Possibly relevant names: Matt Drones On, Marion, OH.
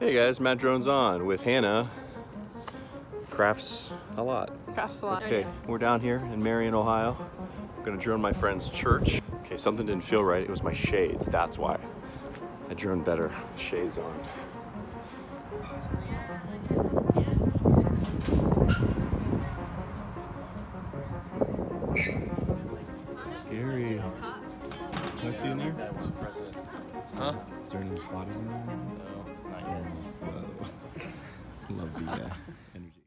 Hey guys, Matt Drones On with Hannah. Crafts a lot. Crafts a lot. Okay, we're down here in Marion, Ohio. I'm gonna drone my friend's church. Okay, something didn't feel right. It was my shades, that's why. I drone better, shades on. Scary. Can I see in there? Huh? Is there any bodies in there? No, not yet. Whoa. Love the energy.